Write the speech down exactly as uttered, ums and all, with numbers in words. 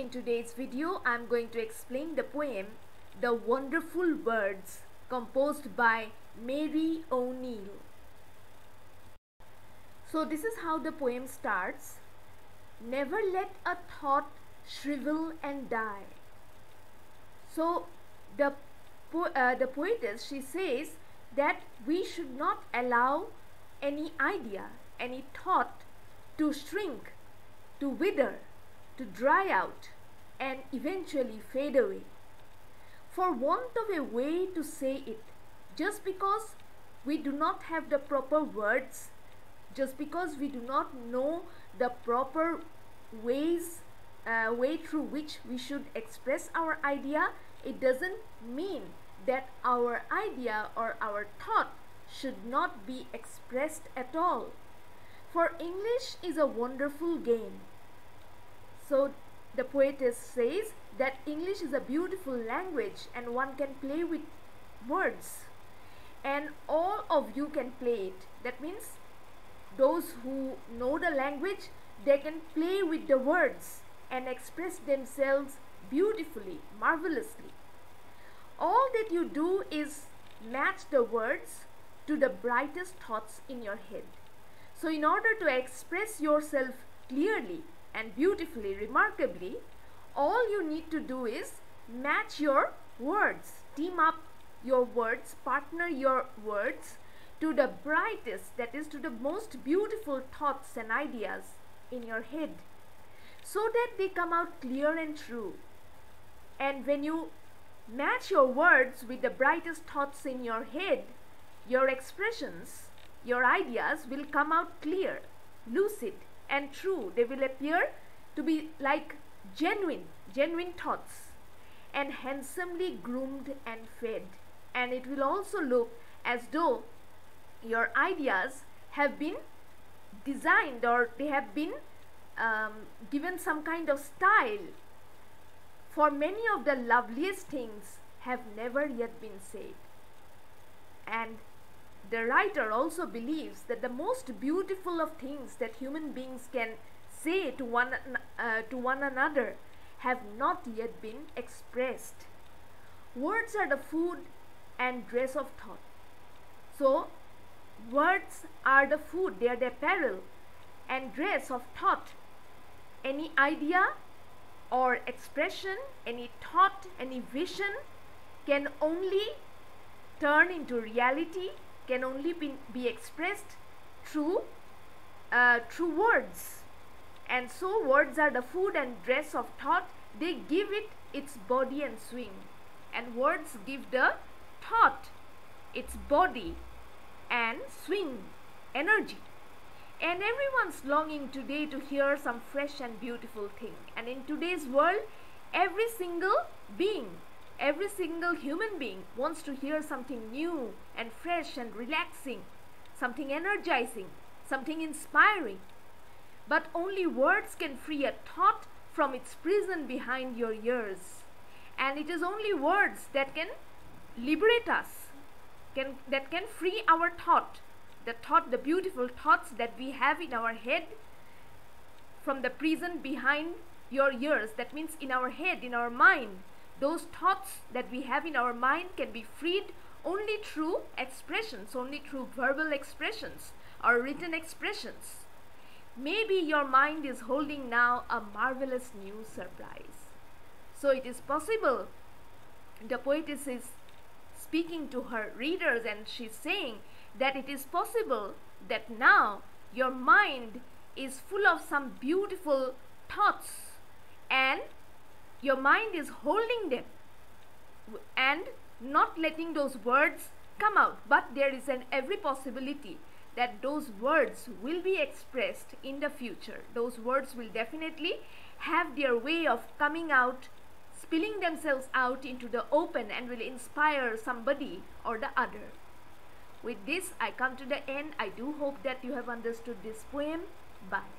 In today's video, I am going to explain the poem The Wonderful Words, composed by Mary O'Neill. So this is how the poem starts. Never let a thought shrivel and die. So the, po uh, the poetess, she says that we should not allow any idea, any thought to shrink, to wither, to dry out and eventually fade away, for want of a way to say it. Just because we do not have the proper words, just because we do not know the proper ways, uh, way through which we should express our idea, it doesn't mean that our idea or our thought should not be expressed at all. For English is a wonderful game. So the poetess says that English is a beautiful language and one can play with words, and all of you can play it. That means those who know the language, they can play with the words and express themselves beautifully, marvelously. All that you do is match the words to the brightest thoughts in your head. So in order to express yourself clearly and beautifully, remarkably, all you need to do is match your words, team up your words, partner your words to the brightest, that is to the most beautiful thoughts and ideas in your head, so that they come out clear and true. And when you match your words with the brightest thoughts in your head, your expressions, your ideas will come out clear, lucid and true. They will appear to be like genuine, genuine thoughts, and handsomely groomed and fed. And it will also look as though your ideas have been designed, or they have been um, given some kind of style. For many of the loveliest things have never yet been said. And the writer also believes that the most beautiful of things that human beings can say to one, uh, to one another have not yet been expressed. Words are the food and dress of thought. So words are the food, they are the apparel and dress of thought. Any idea or expression, any thought, any vision can only turn into reality, can only be, be expressed through, uh, through words. And so words are the food and dress of thought. They give it its body and swing. And words give the thought its body and swing, energy. And everyone's longing today to hear some fresh and beautiful thing. And in today's world, every single being, every single human being wants to hear something new and fresh and relaxing, something energizing, something inspiring. But only words can free a thought from its prison behind your ears. And it is only words that can liberate us, can, that can free our thought, the thought, the beautiful thoughts that we have in our head, from the prison behind your ears. That means in our head, in our mind. Those thoughts that we have in our mind can be freed only through expressions, only through verbal expressions or written expressions. Maybe your mind is holding now a marvelous new surprise. So it is possible, the poetess is speaking to her readers and she's saying that it is possible that now your mind is full of some beautiful thoughts and your mind is holding them and not letting those words come out. But there is an every possibility that those words will be expressed in the future. Those words will definitely have their way of coming out, spilling themselves out into the open, and will inspire somebody or the other. With this, I come to the end. I do hope that you have understood this poem. Bye.